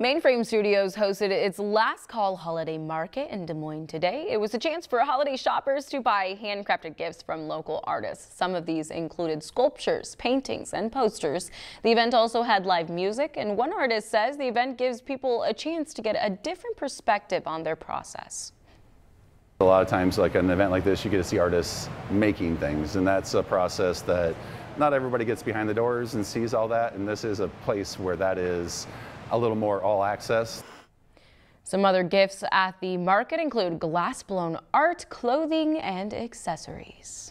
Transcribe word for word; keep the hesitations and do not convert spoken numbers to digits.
Mainframe Studios hosted its last call holiday market in Des Moines today. It was a chance for holiday shoppers to buy handcrafted gifts from local artists. Some of these included sculptures, paintings, and posters. The event also had live music, and one artist says the event gives people a chance to get a different perspective on their process. A lot of times, like an event like this, you get to see artists making things, and that's a process that not everybody gets behind the doors and sees all that, and this is a place where that is a little more all access. Some other gifts at the market include glass-blown art, clothing, and accessories.